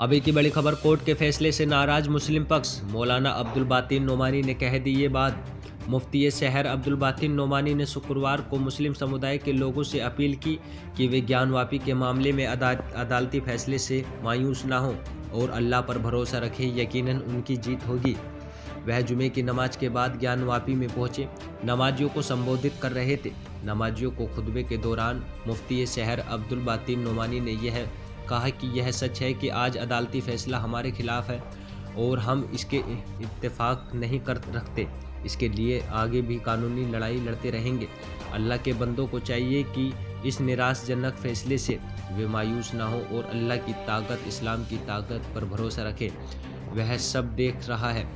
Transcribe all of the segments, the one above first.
अभी की बड़ी खबर, कोर्ट के फैसले से नाराज मुस्लिम पक्ष। मौलाना अब्दुल बातिन नोमानी ने कह दी ये बात। मुफ्ती शहर अब्दुल बातिन नोमानी ने शुक्रवार को मुस्लिम समुदाय के लोगों से अपील की कि वे ज्ञानवापी के मामले में अदालती फैसले से मायूस ना हों और अल्लाह पर भरोसा रखें, यकीनन उनकी जीत होगी। वह जुमे की नमाज के बाद ज्ञानवापी में पहुंचे, नमाजियों को संबोधित कर रहे थे। नमाजियों को खुतबे के दौरान मुफ्ती शहर अब्दुल बातिन नोमानी ने यह कहा कि यह सच है कि आज अदालती फैसला हमारे खिलाफ है और हम इसके इत्तेफाक नहीं कर रखते। इसके लिए आगे भी कानूनी लड़ाई लड़ते रहेंगे। अल्लाह के बंदों को चाहिए कि इस निराशजनक फैसले से वे मायूस ना हो और अल्लाह की ताकत, इस्लाम की ताकत पर भरोसा रखें। वह सब देख रहा है।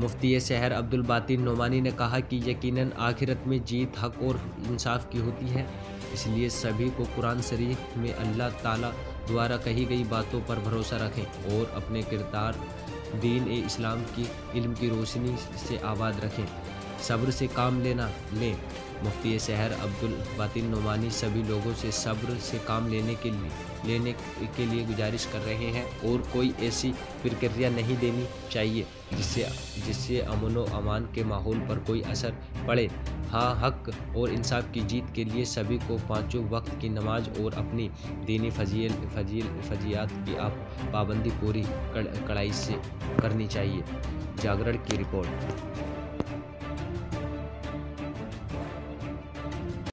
मुफ्ती शहर अब्दुल बातिन नोमानी ने कहा कि यकीनन आखिरत में जीत हक और इंसाफ की होती है, इसलिए सभी को कुरान शरीफ में अल्लाह ताला द्वारा कही गई बातों पर भरोसा रखें और अपने किरदार दीन ए इस्लाम की इल्म की रोशनी से आबाद रखें। सब्र से काम लें। मुफ्ती शहर अब्दुल बातिन नोमानी सभी लोगों से सब्र से काम लेने के लिए गुजारिश कर रहे हैं और कोई ऐसी प्रक्रिया नहीं देनी चाहिए जिससे अमन और अमान के माहौल पर कोई असर पड़े। हाँ, हक और इंसाफ की जीत के लिए सभी को पाँचों वक्त की नमाज और अपनी दीनी फजीलत की पाबंदी पूरी कड़ाई से करनी चाहिए। जागरण की रिपोर्ट।